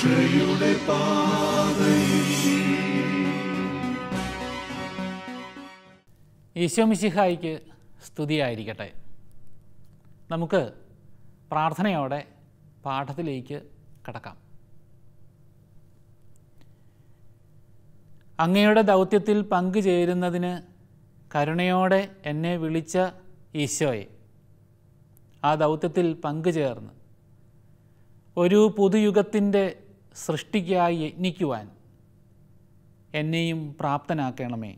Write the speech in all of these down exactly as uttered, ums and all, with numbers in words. രക്ഷയുടെ പാതയിൽ ഈശോമിശിഹായിക്ക് സ്തുതിയായിരിക്കട്ടെ. നമുക്ക് പ്രാർത്ഥനയോടെ പാഠത്തിലേക്ക് കടക്കാം. അങ്ങയുടെ ദൗത്യത്തിൽ പങ്കുചേരുന്നതിന് കരുണയോടെ എന്നെ വിളിച്ച ഈശോയെ, ആ ദൗത്യത്തിൽ പങ്കുചേർന്ന് ഒരു പുതുയുഗത്തിൻ്റെ സൃഷ്ടിക്കായി യജ്ഞിക്കുവാൻ എന്നെയും പ്രാപ്തനാക്കണമേ.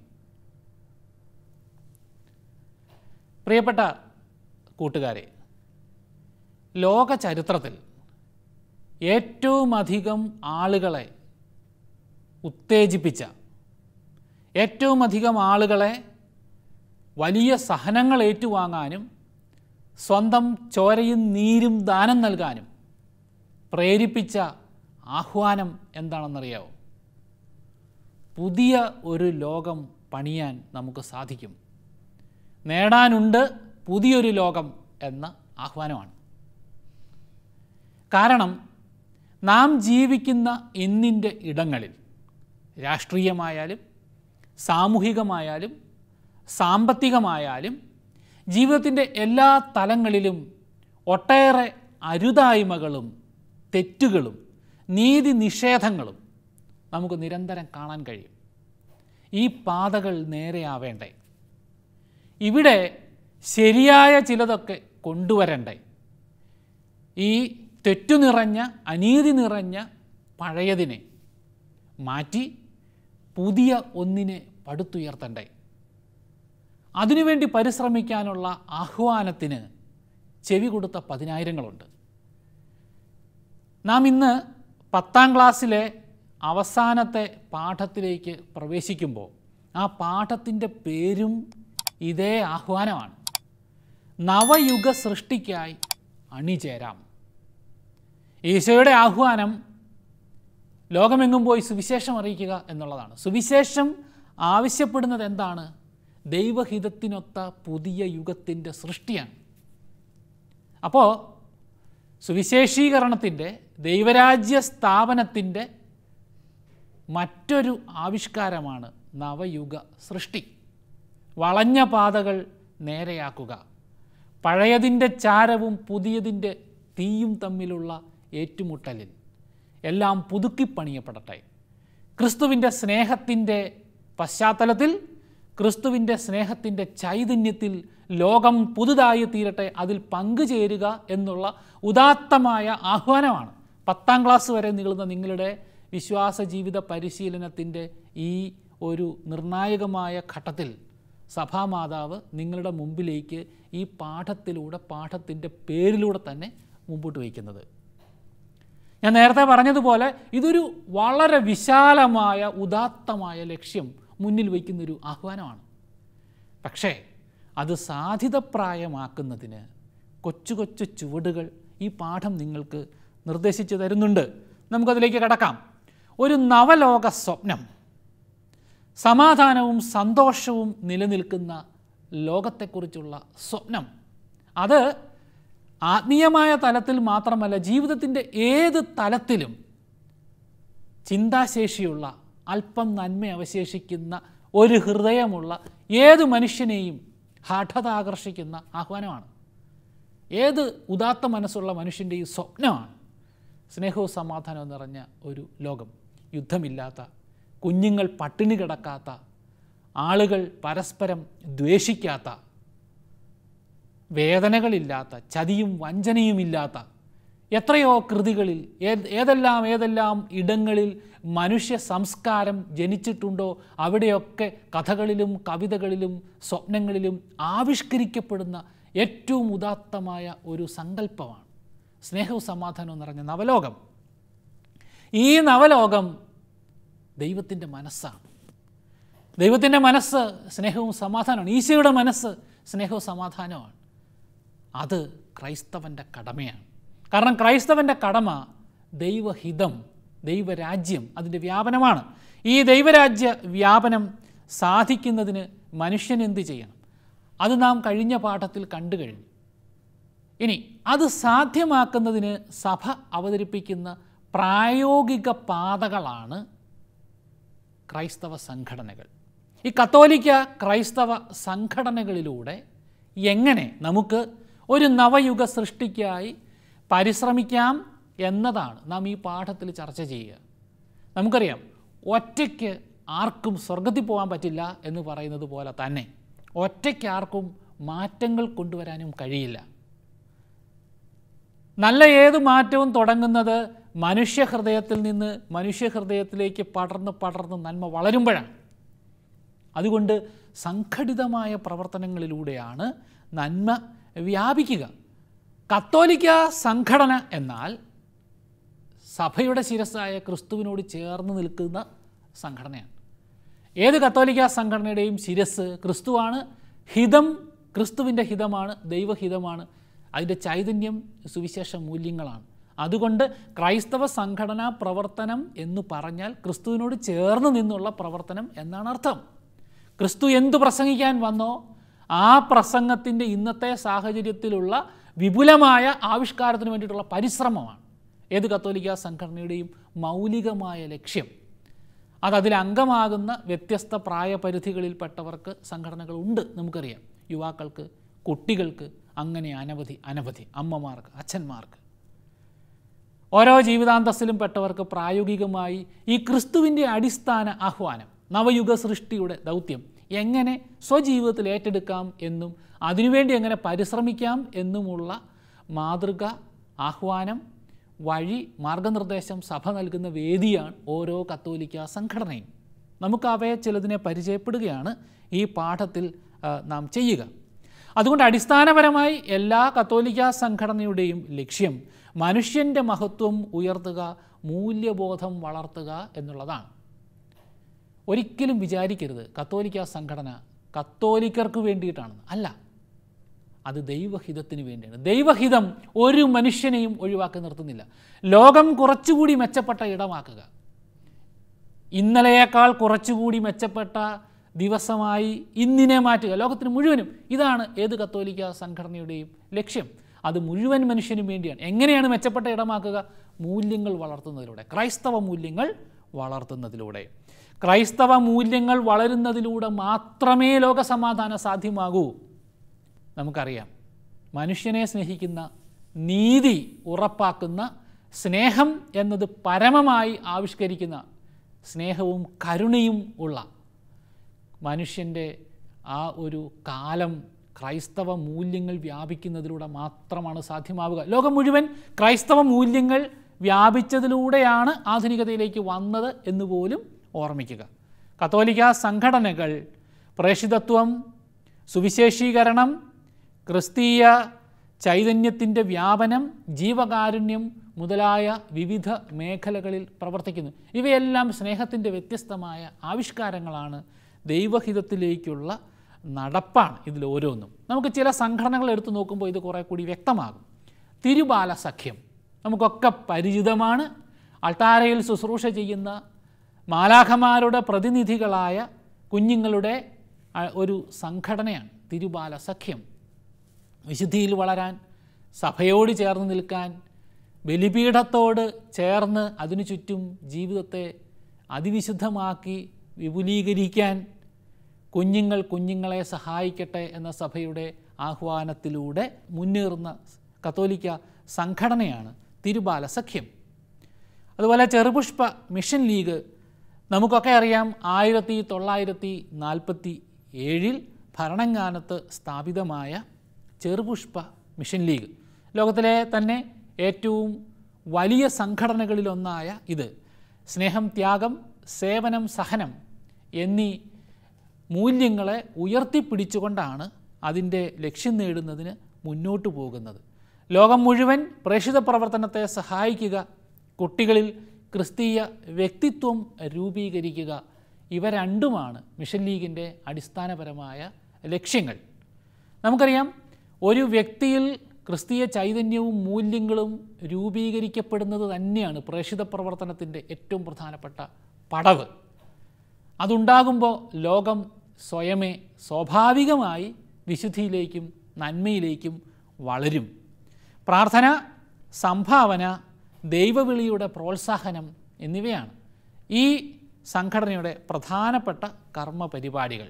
പ്രിയപ്പെട്ട കൂട്ടുകാരെ, ലോക ചരിത്രത്തിൽ ഏറ്റവുമധികം ആളുകളെ ഉത്തേജിപ്പിച്ച, ഏറ്റവുമധികം ആളുകളെ വലിയ സഹനങ്ങൾ ഏറ്റുവാങ്ങാനും സ്വന്തം ചോരയും നീരും ദാനം നൽകാനും പ്രേരിപ്പിച്ച ആഹ്വാനം എന്താണെന്നറിയാമോ? പുതിയ ഒരു ലോകം പണിയാൻ നമുക്ക് സാധിക്കും, നേടാനുണ്ട് പുതിയൊരു ലോകം എന്ന ആഹ്വാനമാണ്. കാരണം നാം ജീവിക്കുന്ന ഇന്നിൻ്റെ ഇടങ്ങളിൽ രാഷ്ട്രീയമായാലും സാമൂഹികമായാലും സാമ്പത്തികമായാലും ജീവിതത്തിൻ്റെ എല്ലാ തലങ്ങളിലും ഒട്ടേറെ അരുതായ്മകളും തെറ്റുകളും നീതി നിഷേധങ്ങളും നമുക്ക് നിരന്തരം കാണാൻ കഴിയും. ഈ പാതകൾ നേരെയാവേണ്ടേ? ഇവിടെ ശരിയായ ചിലതൊക്കെ കൊണ്ടുവരണ്ടേ? ഈ തെറ്റു നിറഞ്ഞ അനീതി നിറഞ്ഞ പഴയതിനെ മാറ്റി പുതിയ ഒന്നിനെ പടുത്തുയർത്തണ്ടേ? അതിനുവേണ്ടി പരിശ്രമിക്കാനുള്ള ആഹ്വാനത്തിന് ചെവി കൊടുത്ത പതിനായിരങ്ങളുണ്ട്. നാം ഇന്ന് പത്താം ക്ലാസ്സിലെ അവസാനത്തെ പാഠത്തിലേക്ക് പ്രവേശിക്കുമ്പോൾ ആ പാഠത്തിൻ്റെ പേരും ഇതേ ആഹ്വാനമാണ്. നവയുഗ സൃഷ്ടിക്കായി അണിചേരാം. ഈശോയുടെ ആഹ്വാനം ലോകമെങ്ങും പോയി സുവിശേഷം അറിയിക്കുക എന്നുള്ളതാണ്. സുവിശേഷം ആവശ്യപ്പെടുന്നത് എന്താണ്? ദൈവഹിതത്തിനൊത്ത പുതിയ യുഗത്തിൻ്റെ സൃഷ്ടിയാണ്. അപ്പോൾ സുവിശേഷീകരണത്തിൻ്റെ, ദൈവരാജ്യ സ്ഥാപനത്തിൻ്റെ മറ്റൊരു ആവിഷ്കാരമാണ് നവയുഗ സൃഷ്ടി. വളഞ്ഞ പാതകൾ നേരെയാക്കുക, പഴയതിൻ്റെ ചാരവും പുതിയതിൻ്റെ തീയും തമ്മിലുള്ള ഏറ്റുമുട്ടലിൽ എല്ലാം പുതുക്കിപ്പണിയപ്പെടട്ടെ. ക്രിസ്തുവിൻ്റെ സ്നേഹത്തിൻ്റെ പശ്ചാത്തലത്തിൽ, ക്രിസ്തുവിൻ്റെ സ്നേഹത്തിൻ്റെ ചൈതന്യത്തിൽ ലോകം പുതുതായി തീരട്ടെ, അതിൽ പങ്കുചേരുക എന്നുള്ള ഉദാത്തമായ ആഹ്വാനമാണ് പത്താം ക്ലാസ് വരെ നീളുന്ന നിങ്ങളുടെ വിശ്വാസ ജീവിത പരിശീലനത്തിൻ്റെ ഈ ഒരു നിർണായകമായ ഘട്ടത്തിൽ സഭാമാതാവ് നിങ്ങളുടെ മുമ്പിലേക്ക് ഈ പാഠത്തിലൂടെ, പാഠത്തിൻ്റെ പേരിലൂടെ തന്നെ മുമ്പോട്ട് വയ്ക്കുന്നത്. ഞാൻ നേരത്തെ പറഞ്ഞതുപോലെ ഇതൊരു വളരെ വിശാലമായ ഉദാത്തമായ ലക്ഷ്യം മുന്നിൽ വയ്ക്കുന്നൊരു ആഹ്വാനമാണ്. പക്ഷേ അത് സാധ്യതപ്രായമാക്കുന്നതിന് കൊച്ചു കൊച്ചു ചുവടുകൾ ഈ പാഠം നിങ്ങൾക്ക് നിർദ്ദേശിച്ചു തരുന്നുണ്ട്. നമുക്കതിലേക്ക് കടക്കാം. ഒരു നവലോക സ്വപ്നം, സമാധാനവും സന്തോഷവും നിലനിൽക്കുന്ന ലോകത്തെക്കുറിച്ചുള്ള സ്വപ്നം. അത് ആത്മീയമായ തലത്തിൽ മാത്രമല്ല, ജീവിതത്തിൻ്റെ ഏത് തലത്തിലും ചിന്താശേഷിയുള്ള, അല്പം നന്മ അവശേഷിക്കുന്ന ഒരു ഹൃദയമുള്ള ഏത് മനുഷ്യനെയും ഹഠത ആകർഷിക്കുന്ന ആഹ്വാനമാണ്. ഏത് ഉദാത്ത മനസ്സുള്ള മനുഷ്യൻ്റെയും സ്വപ്നമാണ് സ്നേഹവും സമാധാനവും നിറഞ്ഞ ഒരു ലോകം. യുദ്ധമില്ലാത്ത, കുഞ്ഞുങ്ങൾ പട്ടിണി കിടക്കാത്ത, ആളുകൾ പരസ്പരം ദ്വേഷിക്കാത്ത, വേദനകളില്ലാത്ത, ചതിയും വഞ്ചനയുമില്ലാത്ത എത്രയോ കൃതികളിൽ ഏതെല്ലാം ഏതെല്ലാം ഇടങ്ങളിൽ മനുഷ്യ സംസ്കാരം ജനിച്ചിട്ടുണ്ടോ അവിടെയൊക്കെ കഥകളിലും കവിതകളിലും സ്വപ്നങ്ങളിലും ആവിഷ്കരിക്കപ്പെടുന്ന ഏറ്റവും ഉദാത്തമായ ഒരു സങ്കല്പമാണ് സ്നേഹവും സമാധാനവും നിറഞ്ഞ നവലോകം. ഈ നവലോകം ദൈവത്തിൻ്റെ മനസ്സാണ്. ദൈവത്തിൻ്റെ മനസ്സ് സ്നേഹവും സമാധാനമാണ്. ഈശോയുടെ മനസ്സ് സ്നേഹവും സമാധാനമാണ്. അത് ക്രൈസ്തവൻ്റെ കടമയാണ്. കാരണം ക്രൈസ്തവൻ്റെ കടമ ദൈവഹിതം, ദൈവരാജ്യം, അതിൻ്റെ വ്യാപനമാണ്. ഈ ദൈവരാജ്യ വ്യാപനം സാധിക്കുന്നതിന് മനുഷ്യൻ എന്ത് ചെയ്യണം? അത് നാം കഴിഞ്ഞ പാഠത്തിൽ കണ്ടു കഴിഞ്ഞു. ഇനി അത് സാധ്യമാക്കുന്നതിന് സഭ അവതരിപ്പിക്കുന്ന പ്രായോഗിക പാതകളാണ് ക്രൈസ്തവ സംഘടനകൾ. ഈ കത്തോലിക്ക ക്രൈസ്തവ സംഘടനകളിലൂടെ എങ്ങനെ നമുക്ക് ഒരു നവയുഗ സൃഷ്ടിക്കായി പരിശ്രമിക്കാം എന്നതാണ് നാം ഈ പാഠത്തിൽ ചർച്ച ചെയ്യുക. നമുക്കറിയാം, ഒറ്റയ്ക്ക് ആർക്കും സ്വർഗത്തിൽ പോകാൻ പറ്റില്ല എന്ന് പറയുന്നത് പോലെ തന്നെ ഒറ്റയ്ക്ക് ആർക്കും മാറ്റങ്ങൾ കൊണ്ടുവരാനും കഴിയില്ല. നല്ല ഏത് മാറ്റവും തുടങ്ങുന്നത് മനുഷ്യഹൃദയത്തിൽ നിന്ന് മനുഷ്യഹൃദയത്തിലേക്ക് പടർന്ന് പടർന്ന് നന്മ വളരുമ്പോഴാണ്. അതുകൊണ്ട് സംഘടിതമായ പ്രവർത്തനങ്ങളിലൂടെയാണ് നന്മ വ്യാപിക്കുക. കത്തോലിക്ക സംഘടന എന്നാൽ സഭയുടെ ശിരസ്സായ ക്രിസ്തുവിനോട് ചേർന്ന് നിൽക്കുന്ന സംഘടനയാണ്. ഏത് കത്തോലിക്ക സംഘടനയുടെയും ശിരസ് ക്രിസ്തുവാണ്. ഹിതം ക്രിസ്തുവിൻ്റെ ഹിതമാണ്, ദൈവഹിതമാണ്. അതിൻ്റെ ചൈതന്യം സുവിശേഷ മൂല്യങ്ങളാണ്. അതുകൊണ്ട് ക്രൈസ്തവ സംഘടനാ പ്രവർത്തനം എന്ന് പറഞ്ഞാൽ ക്രിസ്തുവിനോട് ചേർന്ന് നിന്നുള്ള പ്രവർത്തനം എന്നാണ് അർത്ഥം. ക്രിസ്തു എന്തു പ്രസംഗിക്കാൻ വന്നോ ആ പ്രസംഗത്തിൻ്റെ ഇന്നത്തെ സാഹചര്യത്തിലുള്ള വിപുലമായ ആവിഷ്കാരത്തിന് വേണ്ടിയിട്ടുള്ള പരിശ്രമമാണ് ഏത് കത്തോലിക്ക സംഘടനയുടെയും മൗലികമായ ലക്ഷ്യം. അതതിലംഗമാകുന്ന വ്യത്യസ്ത പ്രായപരിധികളിൽപ്പെട്ടവർക്ക് സംഘടനകളുണ്ട്. നമുക്കറിയാം, യുവാക്കൾക്ക്, കുട്ടികൾക്ക്, അങ്ങനെ അനവധി അനവധി അമ്മമാർക്ക്, അച്ഛന്മാർക്ക്, ഓരോ ജീവിതാന്തസ്സിലും പെട്ടവർക്ക് പ്രായോഗികമായി ഈ ക്രിസ്തുവിൻ്റെ അടിസ്ഥാന ആഹ്വാനം, നവയുഗ സൃഷ്ടിയുടെ ദൗത്യം എങ്ങനെ സ്വജീവിതത്തിൽ ഏറ്റെടുക്കാം എന്നും അതിനുവേണ്ടി എങ്ങനെ പരിശ്രമിക്കാം എന്നുമുള്ള മാതൃക, ആഹ്വാനം, വഴി, മാർഗനിർദ്ദേശം സഭ നൽകുന്ന വേദിയാണ് ഓരോ കത്തോലിക്ക സംഘടനയും. നമുക്ക് അവയെ ചിലതിനെ പരിചയപ്പെടുകയാണ് ഈ പാഠത്തിൽ നാം ചെയ്യുക. അതുകൊണ്ട് അടിസ്ഥാനപരമായി എല്ലാ കത്തോലിക്ക സംഘടനയുടെയും ലക്ഷ്യം മനുഷ്യൻ്റെ മഹത്വം ഉയർത്തുക, മൂല്യബോധം വളർത്തുക എന്നുള്ളതാണ്. ഒരിക്കലും വിചാരിക്കരുത് കത്തോലിക്ക സംഘടന കത്തോലിക്കർക്ക് വേണ്ടിയിട്ടാണെന്ന്. അല്ല, അത് ദൈവഹിതത്തിന് വേണ്ടിയാണ്. ദൈവഹിതം ഒരു മനുഷ്യനെയും ഒഴിവാക്കി നിർത്തുന്നില്ല. ലോകം കുറച്ചുകൂടി മെച്ചപ്പെട്ട ഇടമാക്കുക, ഇന്നലെയേക്കാൾ കുറച്ചുകൂടി മെച്ചപ്പെട്ട ദിവസമായി ഇന്നിനെ മാറ്റുക, ലോകത്തിന് മുഴുവനും. ഇതാണ് ഏത് കത്തോലിക്ക സംഘടനയുടെയും ലക്ഷ്യം. അത് മുഴുവൻ മനുഷ്യനും വേണ്ടിയാണ്. എങ്ങനെയാണ് മെച്ചപ്പെട്ട ഇടമാക്കുക? മൂല്യങ്ങൾ വളർത്തുന്നതിലൂടെ, ക്രൈസ്തവ മൂല്യങ്ങൾ വളർത്തുന്നതിലൂടെ. ക്രൈസ്തവ മൂല്യങ്ങൾ വളരുന്നതിലൂടെ മാത്രമേ ലോകസമാധാനം സാധ്യമാകൂ. നമുക്കറിയാം, മനുഷ്യനെ സ്നേഹിക്കുന്ന, നീതി ഉറപ്പാക്കുന്ന, സ്നേഹം എന്നത് പരമമായി ആവിഷ്കരിക്കുന്ന, സ്നേഹവും കരുണയും ഉള്ള മനുഷ്യൻ്റെ ആ ഒരു കാലം ക്രൈസ്തവ മൂല്യങ്ങൾ വ്യാപിക്കുന്നതിലൂടെ മാത്രമാണ് സാധ്യമാവുക. ലോകം മുഴുവൻ ക്രൈസ്തവ മൂല്യങ്ങൾ വ്യാപിച്ചതിലൂടെയാണ് ആധുനികതയിലേക്ക് വന്നത് എന്നുപോലും ഓർമ്മിക്കുക. കത്തോലിക്ക സംഘടനകൾ പ്രേഷിതത്വം, സുവിശേഷീകരണം, ക്രിസ്തീയ ചൈതന്യത്തിൻ്റെ വ്യാപനം, ജീവകാരുണ്യം മുതലായ വിവിധ മേഖലകളിൽ പ്രവർത്തിക്കുന്നു. ഇവയെല്ലാം സ്നേഹത്തിൻ്റെ വ്യത്യസ്തമായ ആവിഷ്കാരങ്ങളാണ്, ദൈവഹിതത്തിലേക്കുള്ള നടപ്പാണ് ഇതിലോരോന്നും. നമുക്ക് ചില സംഘടനകൾ എടുത്തു നോക്കുമ്പോൾ ഇത് കുറേ കൂടി വ്യക്തമാകും. തിരുബാല സഖ്യം നമുക്കൊക്കെ പരിചിതമാണ്. അൾത്താരയിൽ ശുശ്രൂഷ ചെയ്യുന്ന മാലാഖമാരുടെ പ്രതിനിധികളായ കുഞ്ഞുങ്ങളുടെ ഒരു സംഘടനയാണ് തിരുബാല സഖ്യം. വിശുദ്ധിയിൽ വളരാൻ, സഭയോട് ചേർന്ന് നിൽക്കാൻ, ബലിപീഠത്തോട് ചേർന്ന് അതിനു ചുറ്റും ജീവിതത്തെ അതിവിശുദ്ധമാക്കി വിപുലീകരിക്കാൻ കുഞ്ഞുങ്ങൾ കുഞ്ഞുങ്ങളെ സഹായിക്കട്ടെ എന്ന സഭയുടെ ആഹ്വാനത്തിലൂടെ മുന്നേറുന്ന കത്തോലിക്ക സംഘടനയാണ് തിരുബാല സഖ്യം. അതുപോലെ ചെറുപുഷ്പ മിഷൻ ലീഗ് നമുക്കൊക്കെ അറിയാം. ആയിരത്തി തൊള്ളായിരത്തി നാൽപ്പത്തി ഏഴിൽ ഭരണങ്ങാനത്ത് സ്ഥാപിതമായ ചെറുപുഷ്പ മിഷൻ ലീഗ്, ലോകത്തിലെ തന്നെ ഏറ്റവും വലിയ സംഘടനകളിലൊന്നായ ഇത് സ്നേഹം, ത്യാഗം, സേവനം, സഹനം എന്നീ മൂല്യങ്ങളെ ഉയർത്തിപ്പിടിച്ചുകൊണ്ടാണ് അതിൻ്റെ ലക്ഷ്യം നേടുന്നതിന് മുന്നോട്ടു പോകുന്നത്. ലോകം മുഴുവൻ പ്രേഷിത പ്രവർത്തനത്തെ സഹായിക്കുക, കുട്ടികളിൽ ക്രിസ്തീയ വ്യക്തിത്വം രൂപീകരിക്കുക, ഇവ രണ്ടുമാണ് മിഷൻ ലീഗിൻ്റെ അടിസ്ഥാനപരമായ ലക്ഷ്യങ്ങൾ. നമുക്കറിയാം, ഒരു വ്യക്തിയിൽ ക്രിസ്തീയ ചൈതന്യവും മൂല്യങ്ങളും രൂപീകരിക്കപ്പെടുന്നത് തന്നെയാണ് പ്രേഷിത പ്രവർത്തനത്തിൻ്റെ ഏറ്റവും പ്രധാനപ്പെട്ട പടവ്. അതുണ്ടാകുമ്പോൾ ലോകം സ്വയമേ സ്വാഭാവികമായി വിശുദ്ധിയിലേക്കും നന്മയിലേക്കും വളരും. പ്രാർത്ഥന, സംഭാവന, ദൈവവിളിയുടെ പ്രോത്സാഹനം എന്നിവയാണ് ഈ സംഘടനയുടെ പ്രധാനപ്പെട്ട കർമ്മ പരിപാടികൾ.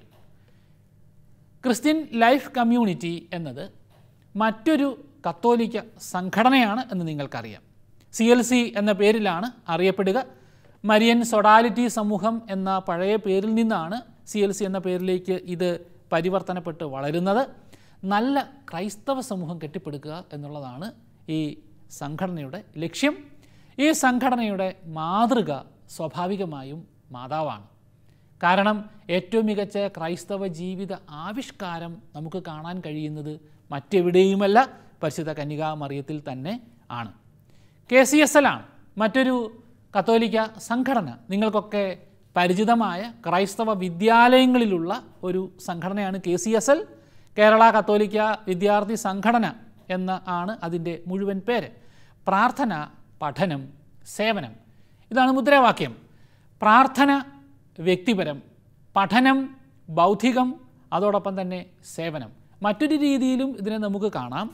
ക്രിസ്ത്യൻ ലൈഫ് കമ്മ്യൂണിറ്റി എന്നത് മറ്റൊരു കത്തോലിക്ക സംഘടനയാണ് എന്ന് നിങ്ങൾക്കറിയാം. സി എൽ സി എന്ന പേരിലാണ് അറിയപ്പെടുക. മരിയൻ സൊഡാലിറ്റി സമൂഹം എന്ന പഴയ പേരിൽ നിന്നാണ് സി എൽ സി എന്ന പേരിലേക്ക് ഇത് പരിവർത്തനപ്പെട്ട് വളരുന്നത്. നല്ല ക്രൈസ്തവ സമൂഹം കെട്ടിപ്പടുക്കുക എന്നുള്ളതാണ് ഈ സംഘടനയുടെ ലക്ഷ്യം. ഈ സംഘടനയുടെ മാതൃക സ്വാഭാവികമായും മാതാവാണ്. കാരണം ഏറ്റവും മികച്ച ക്രൈസ്തവ ജീവിത ആവിഷ്കാരം നമുക്ക് കാണാൻ കഴിയുന്നത് മറ്റെവിടെയുമല്ല, പരിശുദ്ധ കന്യകാ മറിയത്തിൽ തന്നെ ആണ്. കെ സി എസ് എൽ ആണ് മറ്റൊരു കത്തോലിക്ക സംഘടന. നിങ്ങൾക്കൊക്കെ പരിചിതമായ ക്രൈസ്തവ വിദ്യാലയങ്ങളിലുള്ള ഒരു സംഘടനയാണ് K C S L. Kerala കത്തോലിക്ക വിദ്യാർത്ഥി സംഘടന എന്ന ആണ് അതിൻ്റെ മുഴുവൻ പേര്. പ്രാർത്ഥന, പഠനം, സേവനം ഇതാണ് മുദ്രാവാക്യം. പ്രാർത്ഥന വ്യക്തിപരം, പഠനം ബൗദ്ധികം, അതോടൊപ്പം തന്നെ സേവനം. മറ്റൊരു രീതിയിലും ഇതിനെ നമുക്ക് കാണാം.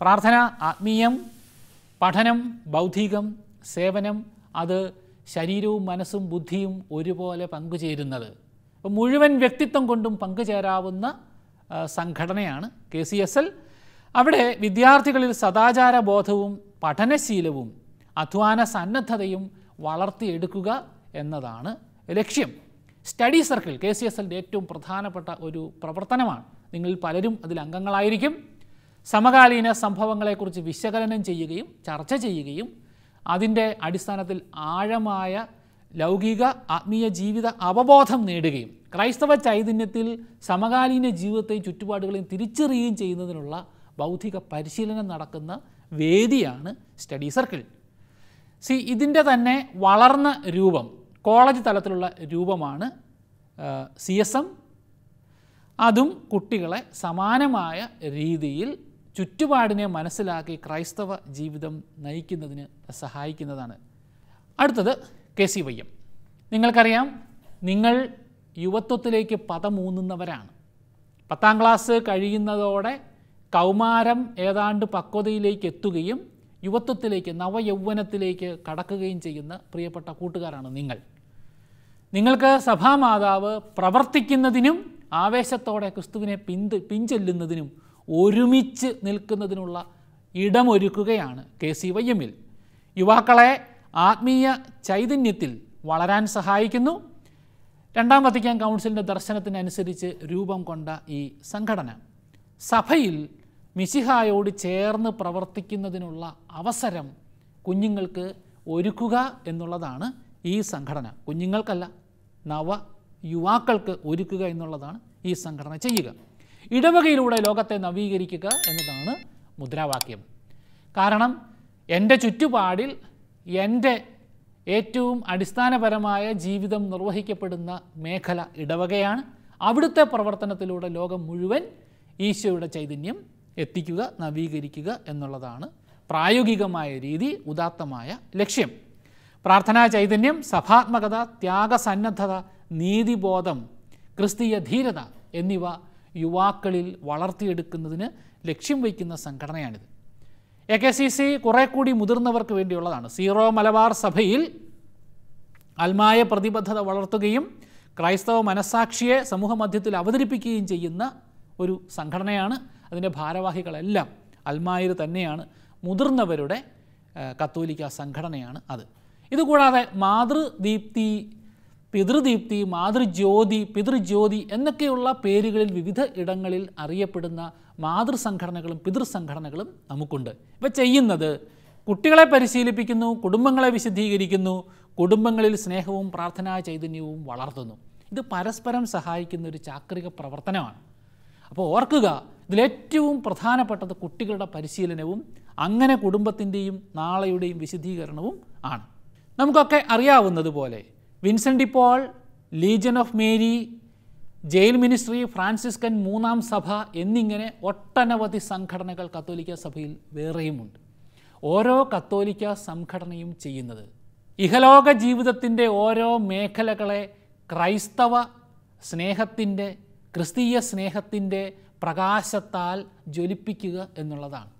പ്രാർത്ഥന ആത്മീയം, പഠനം ബൗദ്ധികം, സേവനം അത് ശരീരവും മനസ്സും ബുദ്ധിയും ഒരുപോലെ പങ്കുചേരുന്നത്. അപ്പോൾ മുഴുവൻ വ്യക്തിത്വം കൊണ്ടും പങ്കുചേരാവുന്ന സംഘടനയാണ് കെ സി എസ് എൽ. അവിടെ വിദ്യാർത്ഥികളിൽ സദാചാര ബോധവും പഠനശീലവും അധ്വാന സന്നദ്ധതയും വളർത്തിയെടുക്കുക എന്നതാണ് ലക്ഷ്യം. Study circle K C S എല്ലിൻ്റെ ഏറ്റവും പ്രധാനപ്പെട്ട ഒരു പ്രവർത്തനമാണ്. നിങ്ങളിൽ പലരും അതിൽ അംഗങ്ങളായിരിക്കും. സമകാലീന സംഭവങ്ങളെക്കുറിച്ച് വിശകലനം ചെയ്യുകയും ചർച്ച ചെയ്യുകയും അതിൻ്റെ അടിസ്ഥാനത്തിൽ ആഴമായ ലൗകിക ആത്മീയ ജീവിത അവബോധം നേടുകയും ക്രൈസ്തവ ചൈതന്യത്തിൽ സമകാലീന ജീവിതത്തെയും ചുറ്റുപാടുകളെയും തിരിച്ചറിയുകയും ചെയ്യുന്നതിനുള്ള ബൗദ്ധിക പരിശീലനം നടക്കുന്ന വേദിയാണ് സ്റ്റഡി സർക്കിൾ. സി ഇതിൻ്റെ തന്നെ വളർന്ന രൂപം കോളേജ് തലത്തിലുള്ള രൂപമാണ് സി എസ് എം. അതും കുട്ടികളെ സമാനമായ രീതിയിൽ ചുറ്റുപാടിനെ മനസ്സിലാക്കി ക്രൈസ്തവ ജീവിതം നയിക്കുന്നതിന് സഹായിക്കുന്നതാണ്. അടുത്തത് കെ സി വൈ എം. നിങ്ങൾക്കറിയാം, നിങ്ങൾ യുവത്വത്തിലേക്ക് പതമൂന്നുന്നവരാണ്. പത്താം ക്ലാസ് കഴിയുന്നതോടെ കൗമാരം ഏതാണ്ട് പക്വതയിലേക്ക് എത്തുകയും യുവത്വത്തിലേക്ക് നവയൗവനത്തിലേക്ക് കടക്കുകയും ചെയ്യുന്ന പ്രിയപ്പെട്ട കൂട്ടുകാരാണ് നിങ്ങൾ. നിങ്ങൾക്ക് സഭാമാതാവ് പ്രവർത്തിക്കുന്നതിനും ആവേശത്തോടെ ക്രിസ്തുവിനെ പിന്ത് പിഞ്ചൊല്ലുന്നതിനും ഒരുമിച്ച് നിൽക്കുന്നതിനുള്ള ഇടമൊരുക്കുകയാണ് കെ സി വൈ എമ്മിൽ. യുവാക്കളെ ആത്മീയ ചൈതന്യത്തിൽ വളരാൻ സഹായിക്കുന്നു. രണ്ടാം വത്തിക്കാൻ കൗൺസിലിൻ്റെ ദർശനത്തിനനുസരിച്ച് രൂപം കൊണ്ട ഈ സംഘടന സഭയിൽ മിശിഹായോട് ചേർന്ന് പ്രവർത്തിക്കുന്നതിനുള്ള അവസരം കുഞ്ഞുങ്ങൾക്ക് ഒരുക്കുക എന്നുള്ളതാണ് ഈ സംഘടന. കുഞ്ഞുങ്ങൾക്കല്ല, നവ യുവാക്കൾക്ക് ഒരുക്കുക എന്നുള്ളതാണ് ഈ സംഘടന ചെയ്യുക. ഇടവകയിലൂടെ ലോകത്തെ നവീകരിക്കുക എന്നതാണ് മുദ്രാവാക്യം. കാരണം എൻ്റെ ചുറ്റുപാടിൽ എൻ്റെ ഏറ്റവും അടിസ്ഥാനപരമായ ജീവിതം നിർവഹിക്കപ്പെടുന്ന മേഖല ഇടവകയാണ്. അവിടുത്തെ പ്രവർത്തനത്തിലൂടെ ലോകം മുഴുവൻ ഈശോയുടെ ചൈതന്യം എത്തിക്കുക, നവീകരിക്കുക എന്നുള്ളതാണ് പ്രായോഗികമായ രീതി, ഉദാത്തമായ ലക്ഷ്യം. പ്രാർത്ഥനാ ചൈതന്യം, സഭാത്മകത, ത്യാഗസന്നദ്ധത, നീതിബോധം, ക്രിസ്തീയ ധീരത എന്നിവ യുവാക്കളിൽ വളർത്തിയെടുക്കുന്നതിന് ലക്ഷ്യം വയ്ക്കുന്ന സംഘടനയാണിത്. എ കെ സി സി കുറേ കൂടി മുതിർന്നവർക്ക് വേണ്ടിയുള്ളതാണ്. സീറോ മലബാർ സഭയിൽ ആത്മായ പ്രതിബദ്ധത വളർത്തുകയും ക്രൈസ്തവ മനസ്സാക്ഷിയെ സമൂഹമധ്യത്തിൽ അവതരിപ്പിക്കുകയും ചെയ്യുന്ന ഒരു സംഘടനയാണ്. അതിൻ്റെ ഭാരവാഹികളെല്ലാം അൽമായർ തന്നെയാണ്. മുതിർന്നവരുടെ കത്തോലിക്ക സംഘടനയാണ് അത്. ഇതുകൂടാതെ മാതൃദീപ്തി, പിതൃദീപ്തി, മാതൃജ്യോതി, പിതൃജ്യോതി എന്നൊക്കെയുള്ള പേരുകളിൽ വിവിധ ഇടങ്ങളിൽ അറിയപ്പെടുന്ന മാതൃസംഘടനകളും പിതൃസംഘടനകളും നമുക്കുണ്ട്. ഇവ ചെയ്യുന്നത് കുട്ടികളെ പരിശീലിപ്പിക്കുന്നു, കുടുംബങ്ങളെ വിശദീകരിക്കുന്നു, കുടുംബങ്ങളിൽ സ്നേഹവും പ്രാർത്ഥനാ ചൈതന്യവും വളർത്തുന്നു. ഇത് പരസ്പരം സഹായിക്കുന്ന ഒരു ചാക്രിക പ്രവർത്തനമാണ്. അപ്പോൾ ഓർക്കുക, ഇതിലേറ്റവും പ്രധാനപ്പെട്ടത് കുട്ടികളുടെ പരിശീലനവും അങ്ങനെ കുടുംബത്തിൻ്റെയും നാളെയുടെയും വിശദീകരണവും ആണ്. നമുക്കൊക്കെ അറിയാവുന്നതുപോലെ Vincent de Paul, Legion of Mary, jail ministry, Franciscan മൂന്നാം സഭ എന്നിങ്ങനെ ഒട്ടനവധി സംഘടനകൾ കത്തോലിക്ക സഭയിൽ വേറെയുമുണ്ട്. ഓരോ കത്തോലിക്ക സംഘടനയും ചെയ്യുന്നത് ഇഹലോക ജീവിതത്തിൻ്റെ ഓരോ മേഖലകളെ ക്രൈസ്തവ സ്നേഹത്തിൻ്റെ, ക്രിസ്തീയ സ്നേഹത്തിൻ്റെ പ്രകാശത്താൽ ജ്വലിപ്പിക്കുക എന്നുള്ളതാണ്.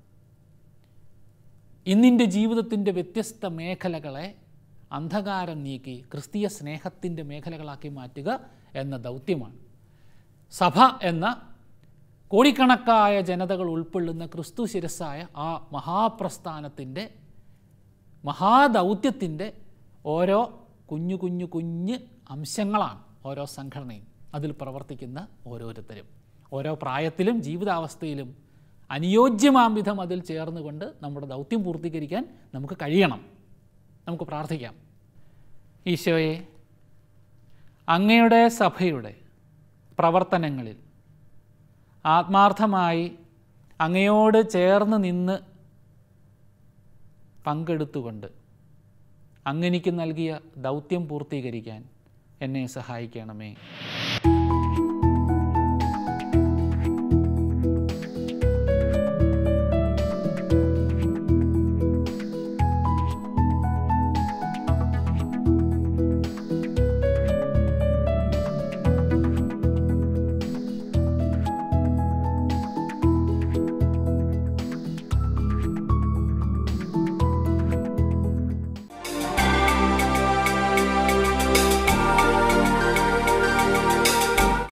ഇന്നിൻ്റെ ജീവിതത്തിൻ്റെ വ്യത്യസ്ത മേഖലകളെ അന്ധകാരം നീക്കി ക്രിസ്തീയ സ്നേഹത്തിൻ്റെ മേഖലകളാക്കി മാറ്റുക എന്ന ദൗത്യമാണ്. സഭ എന്ന കോടിക്കണക്കായ ജനതകൾ ഉൾക്കൊള്ളുന്ന ക്രിസ്തു ശിരസ്സായ ആ മഹാപ്രസ്ഥാനത്തിൻ്റെ മഹാദൗത്യത്തിൻ്റെ ഓരോ കുഞ്ഞു കുഞ്ഞു കുഞ്ഞ് അംശങ്ങളാണ് ഓരോ സംഘടനയും, അതിൽ പ്രവർത്തിക്കുന്ന ഓരോരുത്തരും ഓരോ പ്രായത്തിലും ജീവിതാവസ്ഥയിലും അനുയോജ്യമാം വിധം അതിൽ ചേർന്നുകൊണ്ട് നമ്മുടെ ദൗത്യം പൂർത്തീകരിക്കാൻ നമുക്ക് കഴിയണം. നമുക്ക് പ്രാർത്ഥിക്കാം. ഈശോയെ, അങ്ങയുടെ സഭയുടെ പ്രവർത്തനങ്ങളിൽ ആത്മാർത്ഥമായി അങ്ങയോട് ചേർന്ന് നിന്ന് പങ്കെടുത്തുകൊണ്ട് അങ്ങ് എനിക്ക് നൽകിയ ദൗത്യം പൂർത്തീകരിക്കാൻ എന്നെ സഹായിക്കണമേ.